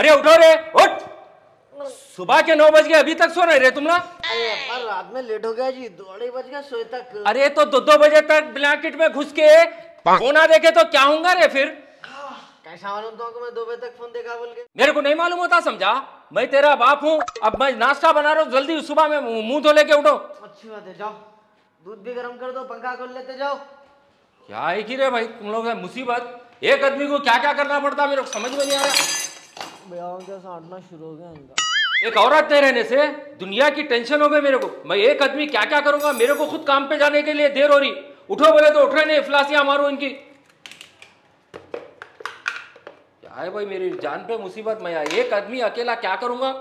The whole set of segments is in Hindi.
अरे उठो रे, उठ। सुबह के 9 बज गए, अभी तक सो नहीं रहे तुम ना? रात में लेट हो गया जी, 2 बज गए सोए तक। अरे तो 2 बजे तक ब्लैंकेट में घुस के फोना देखे तो क्या होगा रे फिर? कैसा मालूम तो मैं 2 बजे तक फोन देखा बोल के? मेरे को नहीं मालूम होता, समझा? मैं तेरा बाप हूँ। अब मैं नाश्ता बना रहा हूँ, जल्दी सुबह में मुँह धो लेके उठो। अच्छी बात है, जाओ दूध भी गर्म कर दो, पंखा खोल लेते जाओ। क्या एक ही रे भाई तुम लोग, मुसीबत। एक आदमी को क्या क्या करना पड़ता, मेरे को समझ में नहीं आ रहा। सांटना शुरू हो गया इनका। एक औरत नहीं रहने से दुनिया की टेंशन हो गई मेरे को। मैं एक आदमी क्या क्या करूंगा, मेरे को खुद काम पे जाने के लिए देर हो रही। उठो बोले तो उठ रहे नहीं, इफ्लासियां मारो इनकी। क्या है भाई, मेरी जान पे मुसीबत मैं आई। एक आदमी अकेला क्या करूंगा।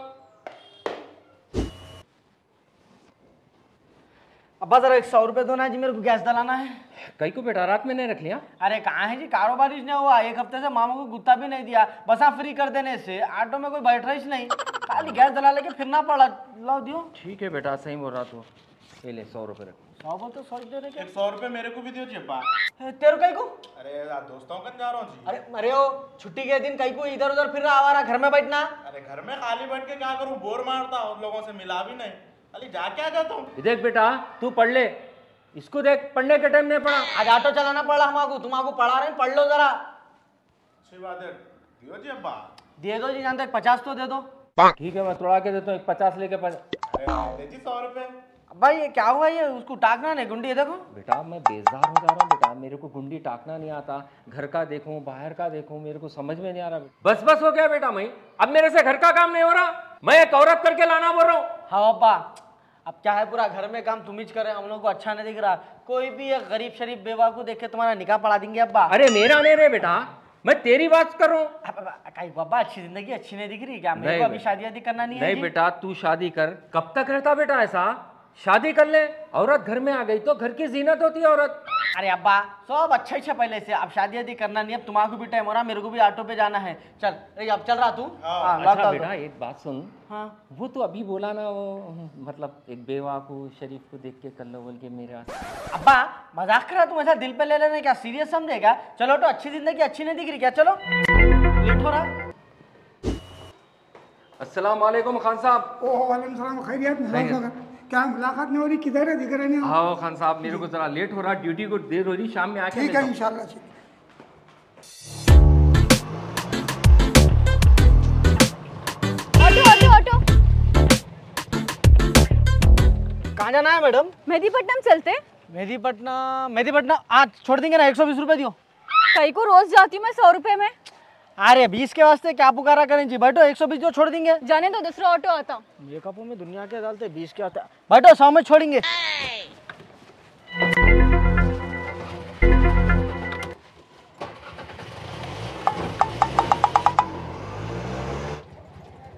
अब्बा जरा 100 रुपए दो ना जी, मेरे को गैस डलाना है। कहीं को बेटा रात में नहीं रख लिया? अरे कहाँ है जी, कारोबार ही नहीं हुआ। 1 हफ्ते से मामा को गुत्ता भी नहीं दिया। बसा फ्री कर देने से ऑटो में कोई बैठ रही नहीं, खाली गैस डला लेके फिरना पड़ा। लाओ दियो। ठीक है बेटा, सही बोल रहा तू। ले ले 100 रुपए रखो। 100 बोल तो 100 रुपए मेरे को भी दियो चेपा। तेरे कहीं को? अरे दोस्तों कहीं जा रहा हूँ जी। अरे ओ छुट्टी के दिन कहीं को इधर उधर फिर रहा, आवारा घर में बैठना। अरे घर में खाली बैठ के क्या करूँ, बोर मारता हूँ, लोगों से मिला भी नहीं। देख बेटा तू पढ़ ले, इसको देख पढ़ने के टाइम नहीं पढ़ा। आज ऑटो चलाना पड़ा हमको, तुम आपको पढ़ा रहे, पढ़ लो जरा। अच्छी बात है, दियो जी अब्बा। दे दो जी, जानते हैं 50 तो दे दो। ठीक है मैं तोड़ा के देता हूँ, 1 50 लेके। अरे जी 100 रुपए अब्बा। ये क्या हुआ, ये उसको टाकना नहीं गुंडी। देखो बेटा मैं बेजार हो जा रहा हूँ बेटा, मेरे को गुंडी टाकना नहीं आता। घर का देखूँ बाहर का देखूँ, मेरे को समझ में नहीं आ रहा। बस हो गया बेटा, मैं अब मेरे से घर का काम नहीं हो रहा। मैं एक औरत करके लाना बोल रहा हूँ। हाँ अब्बा, अब क्या है पूरा घर में काम तुम ही करे, हम लोग को अच्छा नहीं दिख रहा। कोई भी एक गरीब शरीफ बेवा को देख के तुम्हारा निकाह पढ़ा देंगे अब्बा। अरे मेरा नहीं रे बेटा, मैं तेरी बात कर रहा हूँ। बाबा अच्छी जिंदगी अच्छी नहीं दिख रही क्या? मेरे को अभी शादी करना नहीं है। नहीं बेटा तू शादी कर, कब तक रहता बेटा ऐसा? शादी कर ले, औरत घर में आ गई तो घर की जीनत होती है औरत। अरे अब्बा सब अच्छा ही है पहले से, अब शादी आदि करना नहीं। अब तुम्हारा भी टाइम हो रहा, मेरे को भी ऑटो पे जाना है। चल अब चल रहा तू। अच्छा बेटा एक बात सुन। हाँ वो तो अभी बोला ना, वो मतलब एक बेवा को शरीफ को देख के कर लो बोल के। मेरा अब्बा मजाक कर रहा तुम, ऐसा दिल पे ले लेना क्या, सीरियस समझेगा। चलो तो अच्छी जिंदगी अच्छी नहीं दिख रही क्या, चलो लेट हो रहा। अस्सलाम वालेकुम खान साहब। वालेकुम सलाम, खैरियत? क्या मुलाकात नहीं हो रही, किधर है, दिख रहे नहीं? हाँ खान साहब मेरे को जरा लेट हो रहा, ड्यूटी को देर हो रही, शाम में आके। ठीक है इंशाल्लाह। ऑटो ऑटो ऑटो, कहाँ जाना है मैडम? मेहदीपट्टनम चलते। मेहदीपट्टनम? मेहदीपट्टनम आज छोड़ देंगे ना, 120 रुपए दियो। कहीं को रोज जाती मैं 100 रुपए में। अरे 20 के वास्ते क्या पुकारा करें जी, बैठो 120 जो छोड़ देंगे। जाने दो दूसरा ऑटो आता। ये कपो में दुनिया के डालते 20 के आता, बैठो 100 में छोड़ेंगे।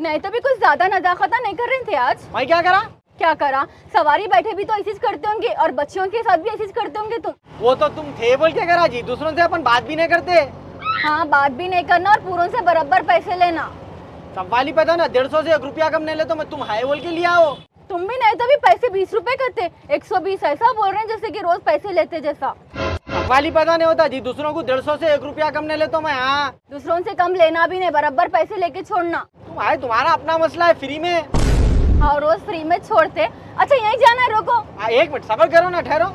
नहीं तो भी कुछ ज्यादा नजाकता नहीं कर रहे थे आज। मैं क्या करा सवारी बैठे भी तो ऐसे करते होंगे, और बच्चों के साथ भी ऐसे करते होंगे तुम। वो तो तुम थे बोल के करा जी, दूसरों से अपन बात भी नहीं करते। हाँ बात भी नहीं करना, और पूरों से बराबर पैसे लेना। सब वाली पता ना, 150 से 1 रुपया कम नहीं ले तो मैं तुम हाई बोल के लिया हो। तुम भी नहीं तो भी पैसे 20 रुपए करते, 120 ऐसा बोल रहे हैं जैसे कि रोज पैसे लेते जैसा। सब वाली पता नहीं होता जी, दूसरों को 150 से 1 रुपया कम नहीं ले तो मैं। हाँ दूसरों से कम लेना भी नहीं, बराबर पैसे लेके छोड़ना। तुम्हारा अपना मसला है, फ्री में। हाँ रोज फ्री में छोड़ते। अच्छा यही जाना है, रोको 1 मिनट सबर करो ना, ठहरो।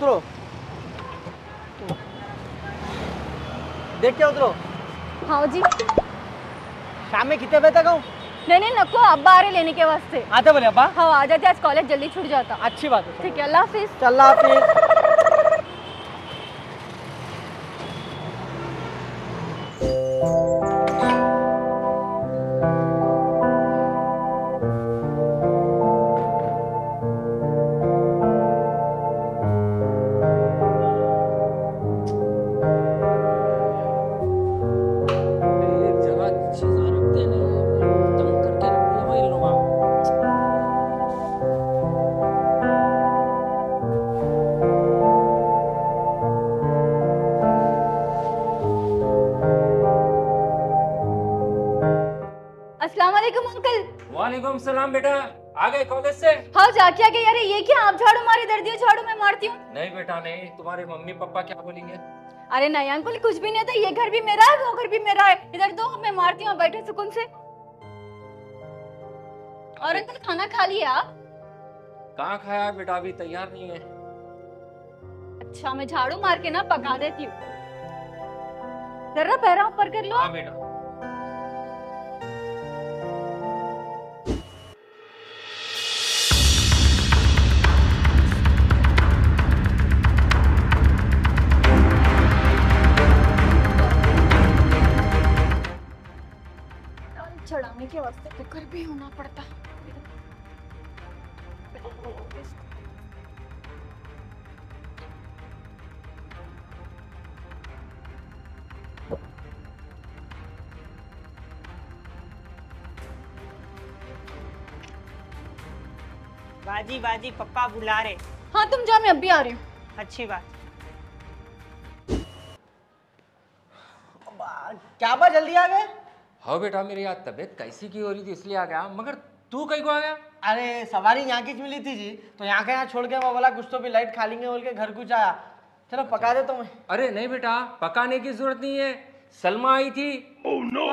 उतरो, देख के उतरो। हाँ जी। शाम में कितने बजे तक आऊँ? नहीं नको, अब्बा आ रहे लेने के वास्ते। आते बोले अब्बा? हाँ आ जाते, आज कॉलेज जल्दी छूट जाता। अच्छी बात है, ठीक है अल्लाह हाफिज। चल हाफिज। वालेकुम सलाम बेटा, आ गए कॉलेज से? हाँ जाके आ गए। यार ये क्या आप झाड़ू मारी, दर्दियों झाड़ू मैं मारती हूँ। नहीं बेटा नहीं, तुम्हारे मम्मी पापा क्या बोलेंगे? अरे नहीं अंकुल, कुछ भी नहीं था। ये घर भी मेरा है, वो घर भी मेरा है। इधर दो, मैं मारती हूँ बैठे सुकून से। और अंकल खाना खा लिया? कहाँ खाया बेटा, अभी तैयार नहीं है। अच्छा मैं झाड़ू मार के ना पका देती हूँ, जरा पैरा ऊपर कर लो। हाँ बेटा। चढ़ाने के वास्ते कुकर भी होना पड़ता। बाजी बाजी पप्पा बुला रहे। हाँ तुम जाओ, मैं अभी आ रही हूँ। अच्छी बात। क्या बात, जल्दी आ गए? हाँ बेटा, मेरी आज तबीयत कैसी की हो रही थी इसलिए आ गया, मगर तू कहीं को आ गया? अरे सवारी यहाँ की मिली थी जी, तो यहाँ का यहाँ छोड़ के वो बोला कुछ तो भी लाइट खा लेंगे बोल के घर कुछ आया। चलो अच्छा। पका देता हूँ। अरे नहीं बेटा, पकाने की जरूरत नहीं है। सलमा आई थी। Oh no.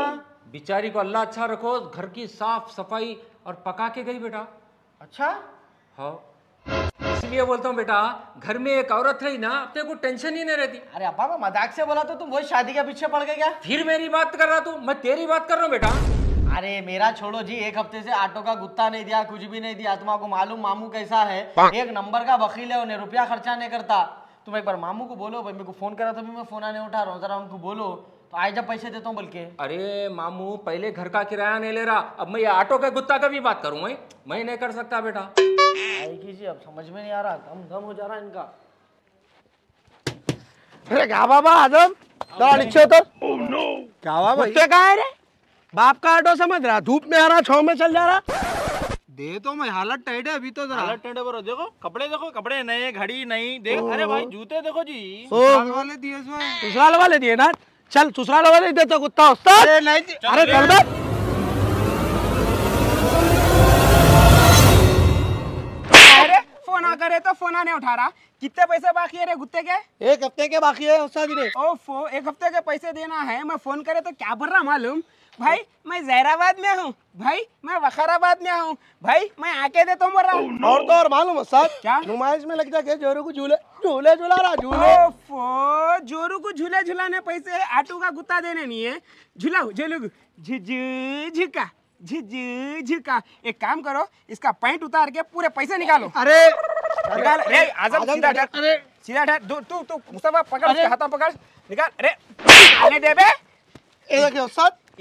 बेचारी को अल्लाह अच्छा रखो, घर की साफ सफाई और पका के गई बेटा। अच्छा। हाँ इसलिए बोलता हूँ बेटा, घर में एक औरत रही ना, तेरे को टेंशन ही नहीं रहती। अरे अब्बा मैं मजाक से बोला तो तुम वही शादी के पीछे पड़ गए क्या? फिर मेरी बात कर रहा तू? मैं तेरी बात कर रहा हूँ बेटा। अरे मेरा छोड़ो जी, एक हफ्ते से ऑटो का गुत्ता नहीं दिया, कुछ भी नहीं दिया। तुम्हारा मालूम मामू कैसा है, एक नंबर का वकील है, उन्हें रुपया खर्चा नहीं करता। तुम एक बार मामू को बोलो भाई, मेरे को फोन करा था भी मैं फोन नहीं उठा रहा हूँ, जरा उनको बोलो तो आज जब पैसे देता हूँ बल्कि। अरे मामू पहले घर का किराया नहीं ले रहा, अब मैं ये ऑटो का गुत्ता का भी बात करूँ? मैं नहीं कर सकता बेटा। जी अब समझ में नहीं आ रहा, दम हो जा रहा इनका। अरे क्या बाबा आदम, नीचे उतर। Oh no. क्या बाबा कुत्ते कहाँ है रे? बाप का ऑटो समझ रहा, धूप में आ रहा, छांव में चल जा रहा। दे तो मैं, हालत टाइट है अभी तो। हालत टाइट है बरो, देखो कपड़े, देखो कपड़े नए, घड़ी नई, देख। अरे भाई जूते देखो जी, ससुराल वाले दिए, ससुराल वाले दिए ना। चल ससुराल वाले देते तो कुत्ता उस्ताद। अरे चल बस। अरे फोन आ करे तो फोन आने उठा रहा। कितने पैसे बाकी है रे गुत्ते के? एक हफ्ते के बाकी है उस्ताद रे। ओफो, एक हफ्ते के पैसे देना है। मैं फोन करे तो क्या बोल रहा मालूम? भाई मैं जहराबाद में हूँ, भाई मैं वखाराबाद में हूँ, भाई मैं आके देता हूँ। और तो और मालूम साहब क्या? नुमाइश में लग जाके जोरू को झूले झूले झूला रहा, झूले जोरू को झूले झूलाने पैसे, आटू का गुत्ता देने नहीं है। झूलाऊ झूलू झिझका झिझका। एक काम करो, इसका पैंट उतार के पूरे पैसे निकालो। अरे निकाल रे आजम, सीधा डर, अरे सीधा डर। तू तू मुस्तफा पकड़, उसके हाथ पकड़, निकाल। अरे आने दे बे,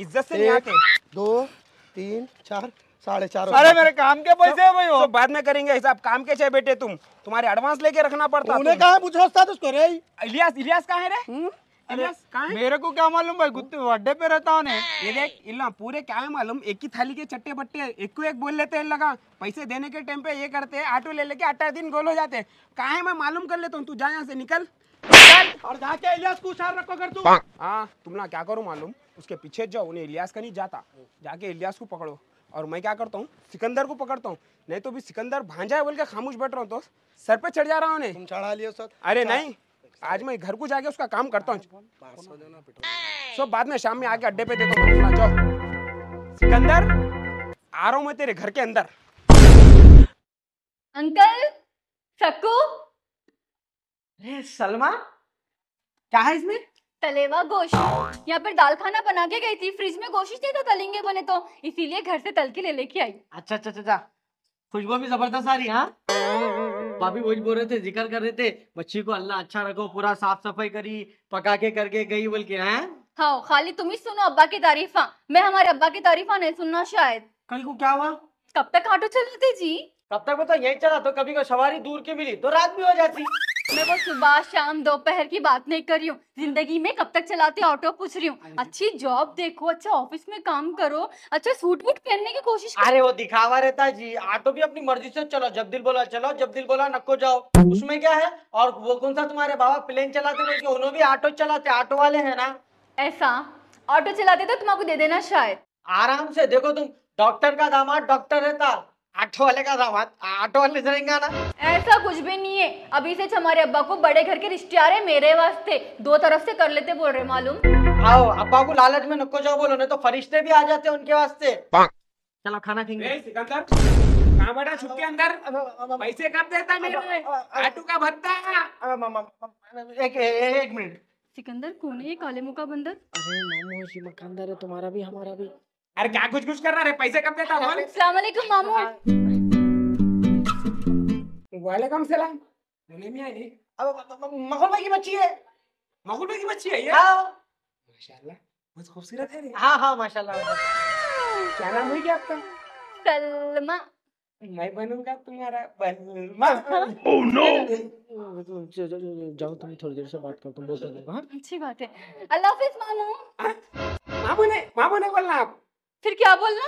इज्जत से नहीं आते। 2 3 4 4.5। अरे मेरे काम के पैसे है भाई, वो तो बाद में करेंगे हिसाब। काम के छह बेटे तुम, तुम्हारे एडवांस लेके रखना पड़ता। तूने कहा पूछा उस्ताद उसको रे? इलियास, इलियास कहाँ है रे? इलियास कहाँ है? मेरे को क्या मालूम भाई, गुत्ते वड्डे पे रहता हूँ। ये देख इल्ला पूरे क्या है मालूम, एक ही थाली के चट्टे बट्टे, एक एक बोल लेते हैं। लगा पैसे देने के टाइम पे ये करते है, ऑटो ले लेके 8 दिन गोल हो जाते हैं। कहाँ है मैं मालूम कर लेता हूँ, तू जा यहाँ से निकल। और जाके इलियास को उछाल रखो कर तू। हाँ तुम ना क्या करो मालूम, उसके पीछे जाओ, उन्हें इलियास का नहीं जाता, जाके इलियास को पकड़ो। और मैं क्या करता हूँ, सिकंदर को पकड़ता हूँ। नहीं तो भी सिकंदर भांजा है बोल के खामोश बैठ रहा हूँ तो सर पे चढ़ जा रहा हूँ उन्हें। तुम चढ़ा लियो सर। अरे नहीं, आज मैं घर को जाके उसका काम करता हूँ, सब बाद में शाम में आके अड्डे पे देता हूँ। जाओ सिकंदर, आ रहा हूँ मैं तेरे घर के अंदर। अंकल सक्कू। अरे सलमा क्या है इसमें? तलेवा गोश्त। यहाँ पर दाल खाना बना के गई थी, फ्रिज में गोश्त नहीं था, तलेंगे बने तो इसीलिए घर से तल के ले लेके आई। अच्छा अच्छा अच्छा, खुशबू भी जबरदस्त आ रही। हाँ भाभी वही बोल रहे थे, जिक्र कर रहे थे, बच्ची को अल्लाह अच्छा रखो, पूरा साफ सफाई करी, पका के करके गई बोल के। हाँ खाली तुम ही सुनो अब्बा की तारीफा, मैं हमारे अब्बा की तारीफा नहीं सुनना शायद। कल को क्या हुआ? कब तक ऑटो चलाते जी? कब तक पता यही चला तो, कभी को सवारी दूर की मिली तो रात भी हो जाती। मैं वो सुबह शाम दोपहर की बात नहीं कर रही हूँ, जिंदगी में कब तक चलाते ऑटो पूछ रही हूँ। अच्छी जॉब देखो, अच्छा ऑफिस में काम करो, अच्छा सूट वूट पहनने की कोशिश। अरे वो दिखावा रहता है जी, ऑटो भी अपनी मर्जी से चलो, जब दिल बोला चलो, जब दिल बोला नको जाओ, उसमें क्या है। और वो कौन सा तुम्हारे बाबा प्लेन चलाते बोलते, उन्होंने भी ऑटो चलाते, ऑटो वाले है ना। ऐसा ऑटो चलाते तो तुम्हारे को दे देना शायद। आराम से देखो, तुम डॉक्टर का दामाद डॉक्टर रहता, आठ वाले का सामान आठ वाले निकलेगा ना। ऐसा कुछ भी नहीं है। अभी से हमारे अब्बा को बड़े घर के रिश्ते आ रहे मेरे वास्ते, दो तरफ से कर लेते बोल रहे मालूम। आओ अब्बा को लालच में नको जाओ बोलो, नहीं तो फरिश्ते भी आ जाते उनके वास्ते। चलो खाना खाएंगे। सिकंदर कहाँ बैठा छुप के अंदर? पैसे कब देता मेरे आटू का भत्ता? एक मिनट सिकंदर, कौन है ये काले मुँह का बंदर? अरे मामू इसी मकानदार है, तुम्हारा भी हमारा भी। अरे क्या कुछ कुछ कर रहा है, पैसे कब देता? अस्सलामुअलैकुम मामू। वालेकुम सलाम। दुनिया में आई नहीं। अब मखुल भाई की बच्ची है। मखुल भाई की बच्ची है ये? हाँ। माशाल्लाह बहुत खूबसूरत है। हाँ हाँ माशाल्लाह। क्या नाम है आपका? सलमा। मैं बनूंगा तुम्हारा बलमा। Oh no. जाओ तुम थोड़ी देर से बात करता हूँ। अच्छी बात है। अल्लाह हाफिज़ मामू। मामू ने बोलना। आप फिर क्या बोलना?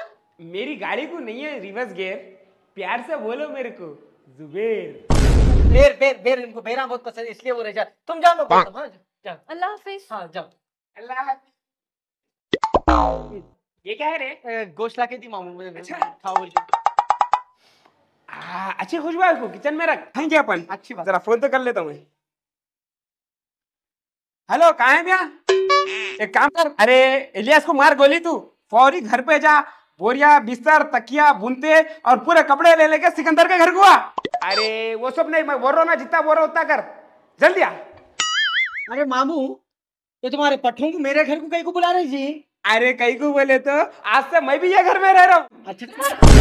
मेरी गाड़ी को नहीं है रिवर्स गियर, प्यार से बोलो मेरे को जुबेर। बेर बेर बेर इनको बेरा बहुत पसंद है इसलिए वो रह जा। तुम जाओ जाओ। अल्लाह हाफिज़। हाँ जाओ। अल्लाह ये क्या है रे? गोश्त लाके दी मामू मुझे। अच्छा खाओ। अच्छी खुशबू को किचन में रख। थैंक यू अपन। अच्छी बात। जरा फोन तो कर लेता हूँ। हेलो कहाँ है भैया? एक काम कर, अरे इलियास को मार गोली, तू फौरी घर पे जा, बोरिया बिस्तर तकिया बुनते और पूरे कपड़े ले लेके सिकंदर के घर को आ। अरे वो सब नहीं, मैं बोल रहा हूँ ना, जितना बोल रहा हूँ उतना कर, जल्दी आ। अरे मामू ये तुम्हारे पट्टू को मेरे घर को कहीं को बुला रही जी? अरे कहीं को बोले तो आज से मैं भी ये घर में रह रहा हूँ। अच्छा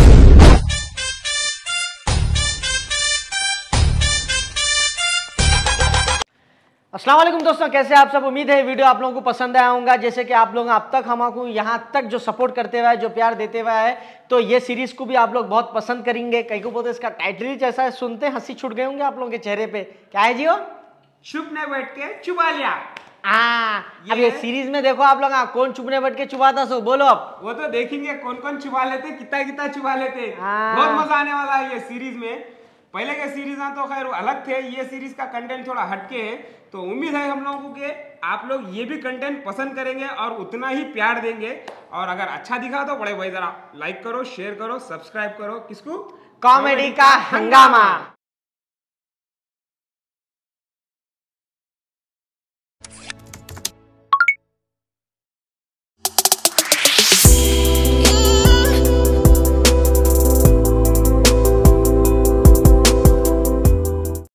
अस्सलाम वालेकुम दोस्तों, कैसे आप सब? उम्मीद है वीडियो आप लोगों को पसंद आया होगा। जैसे कि आप लोग अब तक हमको यहाँ तक जो सपोर्ट करते हुए, जो प्यार देते हुए है, तो ये सीरीज़ को भी आप लोग बहुत पसंद करेंगे। कहीं को बोलते इसका टाइटल ही जैसा है, सुनते हंसी छूट गए होंगे आप लोगों के चेहरे पे। क्या है जी वो? चुपने बैठ के चुबा लिया। हाँ अब ये सीरीज में देखो आप लोग कौन चुपने बैठ के चुबाता सो बोलो आप। वो तो देखेंगे कौन कौन चुबा लेते, कितना कितना चुबा लेते। बहुत मजा आने वाला है ये सीरीज में। पहले के सीरीज ना तो खैर अलग थे, ये सीरीज का कंटेंट थोड़ा हटके है, तो उम्मीद है हम लोगों को कि आप लोग ये भी कंटेंट पसंद करेंगे और उतना ही प्यार देंगे। और अगर अच्छा दिखा तो बड़े भाई जरा लाइक करो, शेयर करो, सब्सक्राइब करो। किसको? कॉमेडी का हंगामा।